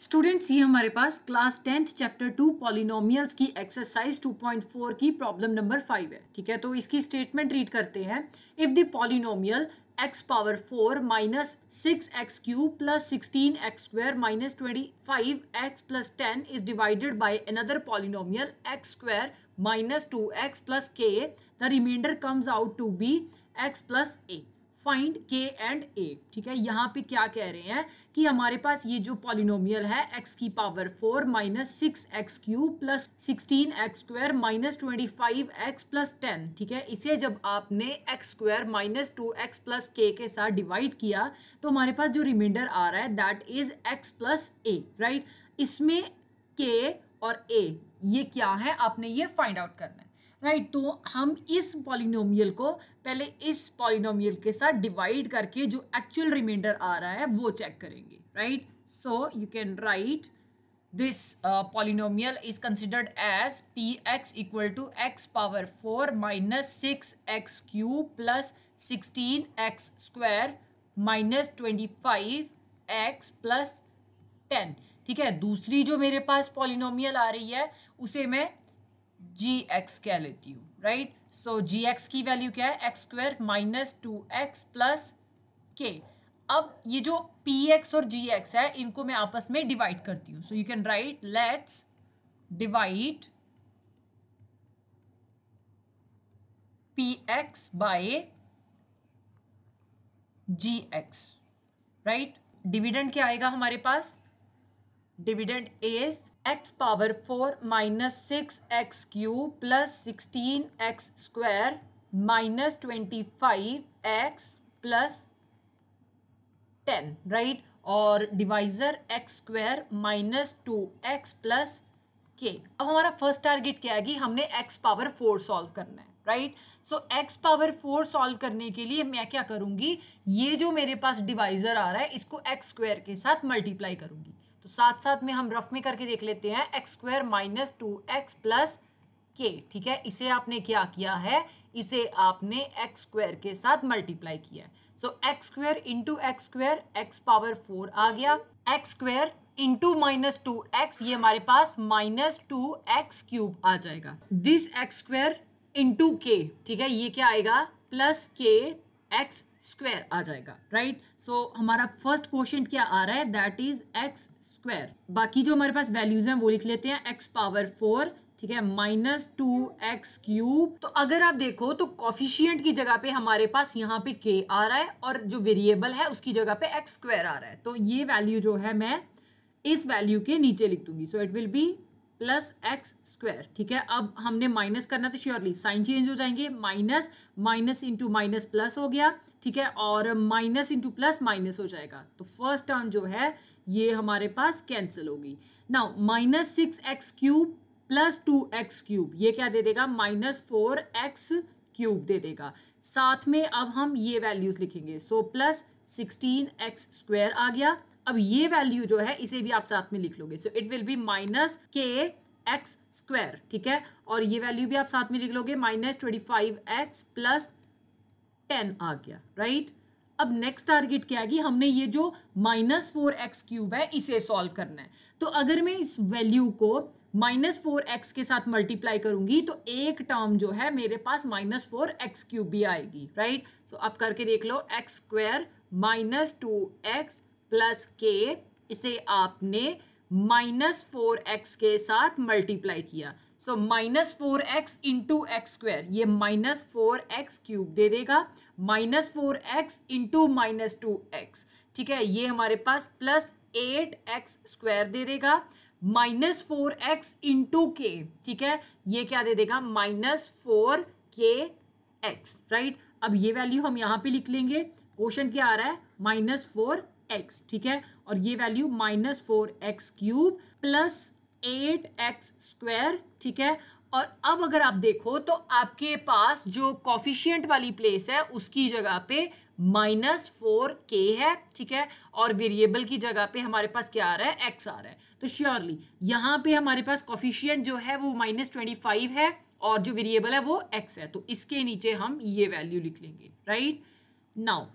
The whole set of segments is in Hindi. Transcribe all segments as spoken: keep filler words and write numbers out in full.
स्टूडेंट्स, ये हमारे पास class tenth chapter two polynomials की एक्सरसाइज टू पॉइंट फोर की प्रॉब्लम नंबर फाइव है। ठीक है, तो इसकी स्टेटमेंट रीड करते हैं। If the polynomial x power four minus six x cube plus sixteen x square minus twenty five x plus ten is divided by another polynomial x square minus two x plus k, the remainder comes out to be x plus a. Find के एंड ए। ठीक है, यहाँ पे क्या कह रहे हैं कि हमारे पास ये जो पॉलिनोमियल है x की power four minus six x cube plus sixteen x square minus twenty five x plus ten, ठीक है, इसे जब आपने x square minus two x plus k के साथ डिवाइड किया तो हमारे पास जो रिमाइंडर आ रहा है that is x plus a, right. इसमें k और a ये क्या है, आपने ये फाइंड आउट करना है, राइट right, तो हम इस पॉलिनोमियल को पहले इस पॉलिनोमियल के साथ डिवाइड करके जो एक्चुअल रिमाइंडर आ रहा है वो चेक करेंगे, right. So you can write this polynomial is considered as p x equal to x power four minus six x cube plus sixteen x square minus twenty five x plus ten. ठीक है, दूसरी जो मेरे पास पॉलिनोमियल आ रही है उसे मैं जी एक्स कह लेती हूँ, राइट। सो जी एक्स की वैल्यू क्या है, x square minus two x plus k. अब ये जो पी एक्स और जी एक्स है इनको मैं आपस में डिवाइड करती हूँ। So you can write let's divide p x by g x, right. Dividend क्या आएगा हमारे पास, dividend is x power four minus six x cube plus sixteen x square minus twenty five x plus ten, right. और divisor x square minus two x plus k. अब हमारा फर्स्ट टारगेट क्या है कि हमने एक्स पावर फोर सॉल्व करना है, right. So x power four solve करने के लिए मैं क्या करूँगी, ये जो मेरे पास डिवाइजर आ रहा है इसको एक्स स्क्वायर के साथ मल्टीप्लाई करूँगी। तो साथ साथ में हम रफ में करके देख लेते हैं, x square minus two x plus k. ठीक है, इसे आपने क्या किया है, इसे आपने एक्स स्क्वायर के साथ मल्टीप्लाई किया है। So x square into x square x power four आ गया, x square into minus two x ये हमारे पास माइनस टू एक्स क्यूब आ जाएगा। दिस एक्स स्क्वायर इंटू के, ठीक है, ये क्या आएगा, प्लस के एक्स स्क्वायर आ जाएगा, राइट right? सो so, हमारा फर्स्ट क्वोशेंट क्या आ रहा है, दैट इज एक्स स्क्वायर। बाकी जो हमारे पास वैल्यूज हैं वो लिख लेते हैं, एक्स पावर फोर, ठीक है, माइनस टू एक्स क्यूब। तो अगर आप देखो तो कोफिशिएंट की जगह पे हमारे पास यहाँ पे k आ रहा है और जो वेरिएबल है उसकी जगह पे एक्स स्क्वायर आ रहा है। तो ये वैल्यू जो है मैं इस वैल्यू के नीचे लिख दूंगी। So it will be plus x square. ठीक है, अब हमने माइनस करना तो श्योरली साइन चेंज हो जाएंगे, minus minus into minus plus हो गया, ठीक है, और माइनस इंटू प्लस माइनस हो जाएगा। तो फर्स्ट टर्म जो है ये हमारे पास कैंसिल होगी। Now minus six x cube plus two x cube ये क्या दे देगा, माइनस फोर एक्स क्यूब दे देगा। साथ में अब हम ये वैल्यूज लिखेंगे। So plus sixteen x square आ गया। अब ये वैल्यू जो है इसे भी आप साथ में लिख लोगे। So it will be minus k x square, ठीक है, और ये वैल्यू भी आप साथ में लिख लोगे, minus twenty five x plus ten आ गया, राइट। अब नेक्स्ट टारगेट क्या है, हमने ये जो माइनस फोर एक्स क्यूब है इसे सॉल्व करना है। तो अगर मैं इस वैल्यू को माइनस फोर एक्स के साथ मल्टीप्लाई करूंगी तो एक टर्म जो है मेरे पास माइनस फोर एक्स क्यूब भी आएगी, राइट। सो so, आप करके देख लो, x square minus two x plus k, इसे आपने माइनस फोर एक्स के साथ मल्टीप्लाई किया। So minus four x into x square ये माइनस फोर एक्स क्यूब दे देगा, minus four x into minus two x, ठीक है, ये हमारे पास प्लस एट एक्स स्क्वायर दे देगा, माइनस फोर एक्स इंटू के, ठीक है, ये क्या दे देगा, minus four k x, right. अब ये वैल्यू हम यहाँ पे लिख लेंगे। क्वेश्चन क्या आ रहा है, माइनस फोर एक्स, ठीक है, और ये value minus four x cube plus eight x square, ठीक है। और अब अगर आप देखो तो आपके पास जो कोफिशिएंट वाली प्लेस है उसकी जगह पे माइनस फोर के है, ठीक है, और वेरिएबल की जगह पे हमारे पास क्या आ रहा है, एक्स आ रहा है। तो श्योरली यहाँ पे हमारे पास कोफिशिएंट जो है वो माइनस ट्वेंटी फाइव है और जो वेरिएबल है वो एक्स है। तो इसके नीचे हम ये वैल्यू लिख लेंगे, राइट। नाउ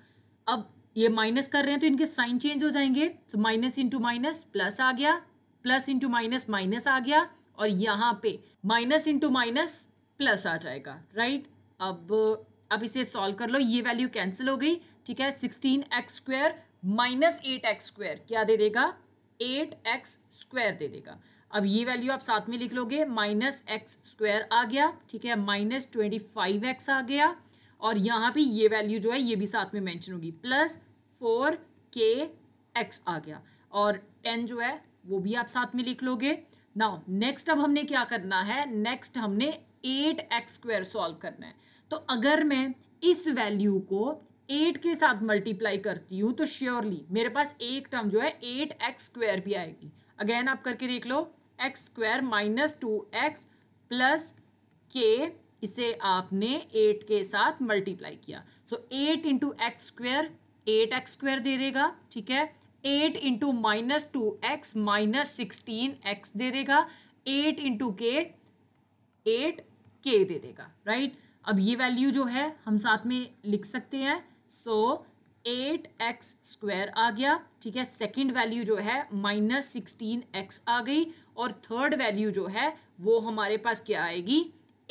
अब ये माइनस कर रहे हैं तो इनके साइन चेंज हो जाएंगे, तो माइनस इंटू माइनस प्लस आ गया, प्लस इंटू माइनस माइनस आ गया, और यहाँ पे माइनस इंटू माइनस प्लस आ जाएगा, राइट। अब अब इसे सॉल्व कर लो, ये वैल्यू कैंसिल हो गई, ठीक है। Sixteen x square minus eight x square क्या दे देगा, एट एक्स स्क्वायर दे देगा। अब ये वैल्यू आप साथ में लिख लोगे, माइनस एक्स स्क्वायर आ गया, ठीक है, माइनस ट्वेंटी फाइव एक्स आ गया, और यहाँ पे ये वैल्यू जो है ये भी साथ में मेंशन होगी, प्लस फोर के एक्स आ गया, और टेन जो है वो भी आप साथ में लिख लोगे। नाउ नेक्स्ट अब हमने क्या करना है, नेक्स्ट हमने एट एक्स स्क्वायर सॉल्व करना है। तो अगर मैं इस वैल्यू को एट के साथ मल्टीप्लाई करती हूँ तो श्योरली मेरे पास एक टर्म जो है एट एक्स स्क्वायर भी आएगी। अगेन आप करके देख लो, x square minus two x plus k, इसे आपने एट के साथ मल्टीप्लाई किया, so eight into x square eight x square दे देगा, ठीक है, eight into minus two x minus sixteen x दे देगा, एट इंटू के एट के दे देगा, राइट। अब ये वैल्यू जो है हम साथ में लिख सकते हैं, सो एट एक्स स्क्वायर आ गया, ठीक है, सेकेंड वैल्यू जो है माइनस सिक्सटीन एक्स आ गई, और थर्ड वैल्यू जो है वो हमारे पास क्या आएगी,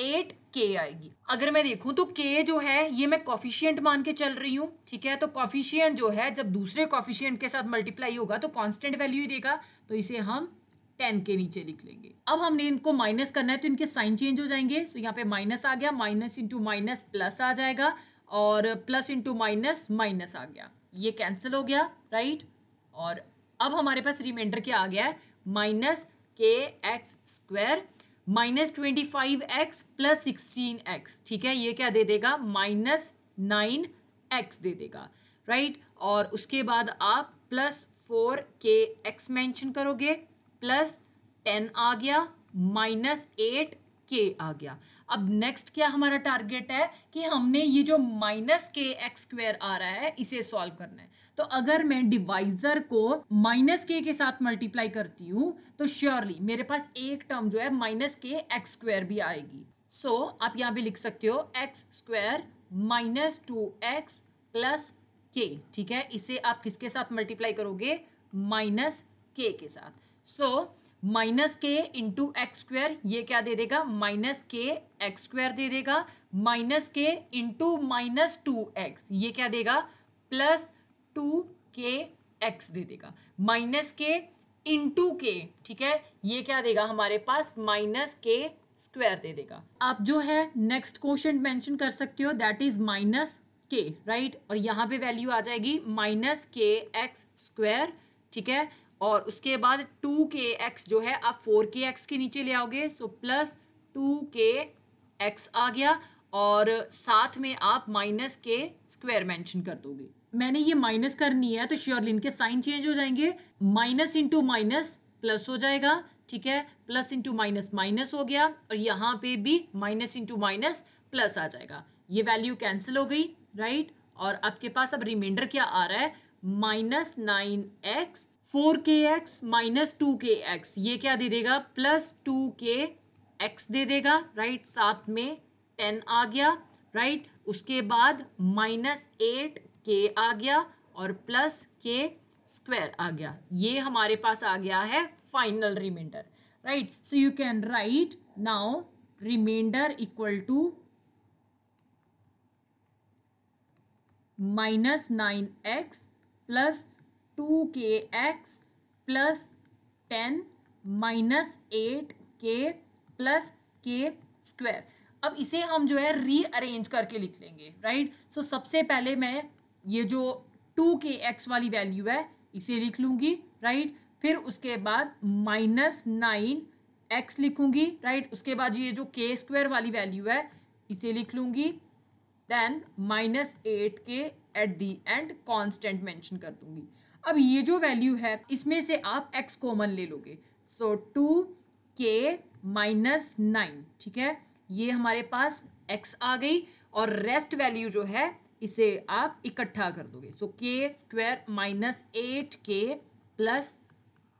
एट के आएगी। अगर मैं देखूं तो के जो है ये मैं कॉफिशियंट मान के चल रही हूँ, ठीक है, तो कॉफिशियंट जो है जब दूसरे कॉफिशियंट के साथ मल्टीप्लाई होगा तो कांस्टेंट वैल्यू ही देगा, तो इसे हम टेन के नीचे लिख लेंगे। अब हमने इनको माइनस करना है तो इनके साइन चेंज हो जाएंगे, सो यहाँ पे माइनस आ गया, माइनस इंटू माइनस प्लस आ जाएगा, और प्लस इंटू माइनस माइनस आ गया, ये कैंसिल हो गया, राइट। और अब हमारे पास रिमाइंडर क्या आ गया है, minus k x square minus twenty five x plus sixteen x, ठीक है, ये क्या दे देगा, माइनस नाइन एक्स दे देगा, राइट। और उसके बाद आप plus four k x mention करोगे, प्लस टेन आ गया, माइनस एट के आ गया। अब नेक्स्ट क्या हमारा टारगेट है कि हमने ये जो माइनस के एक्स स्क्वायर आ रहा है इसे सॉल्व करना है। तो अगर मैं डिवाइजर को माइनस के के साथ मल्टीप्लाई करती हूँ तो श्योरली मेरे पास एक टर्म जो है माइनस के एक्स स्क्वायर भी आएगी। सो so, आप यहाँ पे लिख सकते हो x square minus two x plus k, ठीक है, इसे आप किसके साथ मल्टीप्लाई करोगे, माइनस के के साथ। So so, minus k into x square ये क्या दे देगा, माइनस के एक्स स्क्वायर दे देगा, minus k into minus two x ये क्या देगा, प्लस टू के एक्स दे देगा, माइनस के इंटू के, ठीक है, ये क्या देगा हमारे पास, माइनस के स्क्वायर दे देगा। आप जो है नेक्स्ट क्वोशंट मेंशन कर सकते हो, that is minus k, right, और यहाँ पे वैल्यू आ जाएगी माइनस के एक्स स्क्वायर, ठीक है, और उसके बाद टू के एक्स जो है आप फोर के एक्स के नीचे ले आओगे, so plus two k x आ गया, और साथ में आप माइनस के स्क्वायर मेंशन कर दोगे। मैंने ये माइनस करनी है तो श्योरली इनके साइन चेंज हो जाएंगे, माइनस इंटू माइनस प्लस हो जाएगा, ठीक है, प्लस इंटू माइनस माइनस हो गया, और यहाँ पे भी माइनस इंटू माइनस प्लस आ जाएगा, ये वैल्यू कैंसिल हो गई, राइट। और आपके पास अब रिमाइंडर क्या आ रहा है, minus nine x four k x minus two k x ये क्या दे देगा, प्लस टू के एक्स दे देगा, राइट, साथ में टेन आ गया, राइट, उसके बाद माइनस एट के आ गया, और प्लस के स्क्वायर आ गया, ये हमारे पास आ गया है final remainder, right. So you can write now remainder equal to minus nine x plus two k x plus ten minus eight k plus k square. अब इसे हम जो है रीअरेंज करके लिख लेंगे, राइट। सो सबसे पहले मैं ये जो टू के एक्स वाली वैल्यू है इसे लिख लूँगी, राइट, फिर उसके बाद माइनस नाइन एक्स लिखूँगी, राइट, उसके बाद ये जो के स्क्वायर वाली वैल्यू है इसे लिख लूँगी, then minus eight k at the end constant mention कर दूँगी। अब ये जो वैल्यू है इसमें से आप x कॉमन ले लोगे, so two k minus nine, ठीक है, ये हमारे पास x आ गई, और रेस्ट वैल्यू जो है इसे आप इकट्ठा कर दोगे, so k square minus eight k plus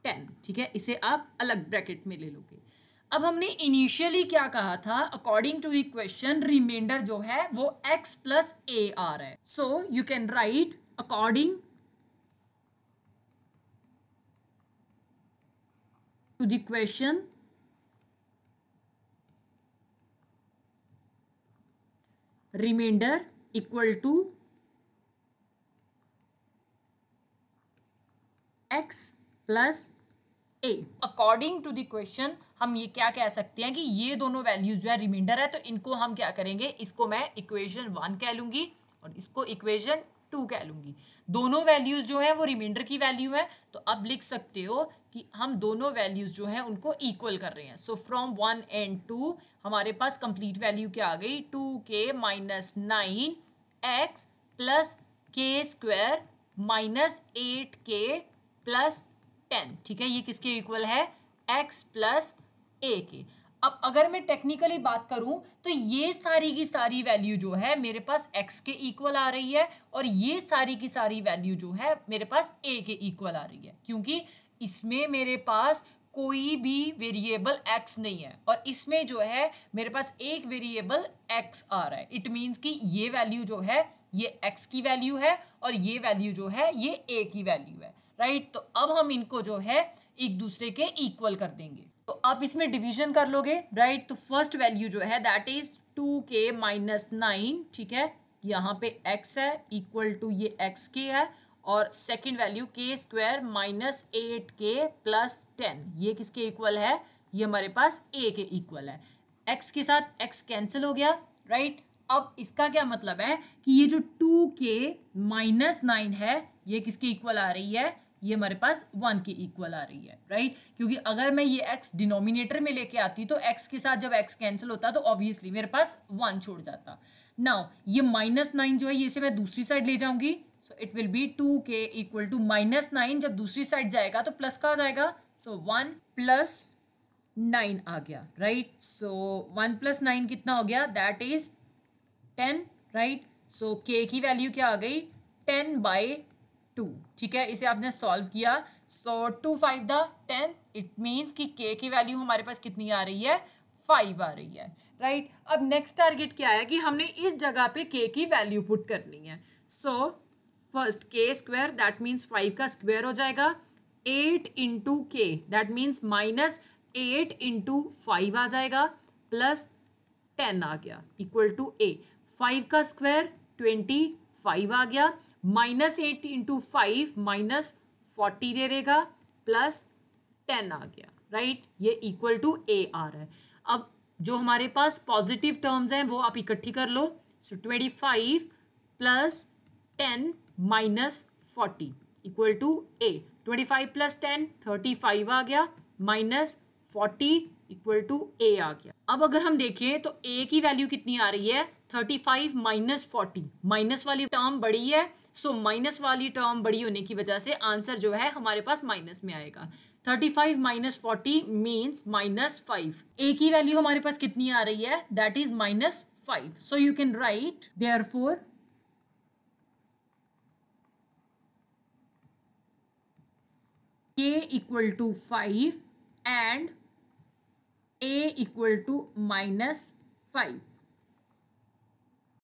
ten, ठीक है, इसे आप अलग ब्रैकेट में ले लोगे। अब हमने इनिशियली क्या कहा था, according to the question remainder जो है वो x प्लस ए आ रहा है, so you can write according to the question remainder equal to x plus a. According to the question हम ये क्या कह सकते हैं कि ये दोनों वैल्यूज जो है रिमाइंडर है, तो इनको हम क्या करेंगे, इसको मैं इक्वेशन वन कह लूँगी और इसको इक्वेशन टू कह लूँगी। दोनों वैल्यूज जो है वो रिमाइंडर की वैल्यू है, तो अब लिख सकते हो कि हम दोनों वैल्यूज जो है उनको इक्वल कर रहे हैं। So from one and two हमारे पास कंप्लीट वैल्यू क्या आ गई, two k minus nine x plus k square minus eight k plus ten. ठीक है, ये किसके इक्वल है, x प्लस a के। अब अगर मैं टेक्निकली बात करूं तो ये सारी की सारी वैल्यू जो है मेरे पास x के इक्वल आ रही है और ये सारी की सारी वैल्यू जो है मेरे पास a के इक्वल आ रही है, क्योंकि इसमें मेरे पास कोई भी वेरिएबल x नहीं है और इसमें जो है मेरे पास एक वेरिएबल x आ रहा है। इट मीन्स कि ये वैल्यू जो है ये x की वैल्यू है और ये वैल्यू जो है ये a की वैल्यू है, राइट right? तो अब हम इनको जो है एक दूसरे के इक्वल कर देंगे। तो आप इसमें डिवीजन कर लोगे, राइट right? तो फर्स्ट वैल्यू जो है that is two k minus nine, ठीक है, यहाँ पे x है इक्वल टू ये एक्स के है, और second value k square minus eight k plus ten, ये किसके इक्वल है, ये हमारे पास a के इक्वल है। x के साथ x कैंसिल हो गया, राइट right? अब इसका क्या मतलब है कि ये जो टू के माइनस नाइन है ये किसके इक्वल आ रही है, ये हमारे पास वन के इक्वल आ रही है, राइट right? क्योंकि अगर मैं ये x डिनोमिनेटर में लेके आती तो x के साथ जब x कैंसिल होता तो ऑब्वियसली मेरे पास वन छोड़ जाता। नाउ ये माइनस नाइन जो है ये से मैं दूसरी साइड ले जाऊंगी, so it will be two k equal to minus nine, जब दूसरी साइड जाएगा तो प्लस का हो जाएगा, सो वन प्लस नाइन आ गया, right. So one plus nine कितना हो गया, that is ten, right. So k की वैल्यू क्या आ गई, टेन बाई टू, ठीक है, इसे आपने सॉल्व किया। So two five the ten, it means कि k की वैल्यू हमारे पास कितनी आ रही है, फाइव आ रही है, राइट right? अब नेक्स्ट टारगेट क्या है कि हमने इस जगह पे k की वैल्यू पुट करनी है। So first k square that means five का स्क्वायर हो जाएगा, eight into k that means minus eight into five आ जाएगा, प्लस टेन आ गया इक्वल टू a, फाइव का स्क्वायर ट्वेंटी फाइव आ गया, minus eight into five minus forty दे देगा, प्लस टेन आ गया, राइट, ये इक्वल टू ए आ रहा है। अब जो हमारे पास पॉजिटिव टर्म्स हैं वो आप इकट्ठी कर लो, so twenty five plus ten minus forty equal to a, twenty five plus ten thirty five आ गया, minus forty equal to a आ गया। अब अगर हम देखें तो ए की वैल्यू कितनी आ रही है, thirty five minus forty, minus वाली टर्म बड़ी है, सो so माइनस वाली टर्म बड़ी होने की वजह से आंसर जो है हमारे पास माइनस में आएगा। Thirty five minus forty means minus five, a की वैल्यू हमारे पास कितनी आ रही है, that is minus five. So you can write therefore k equal to five and a equal to minus five.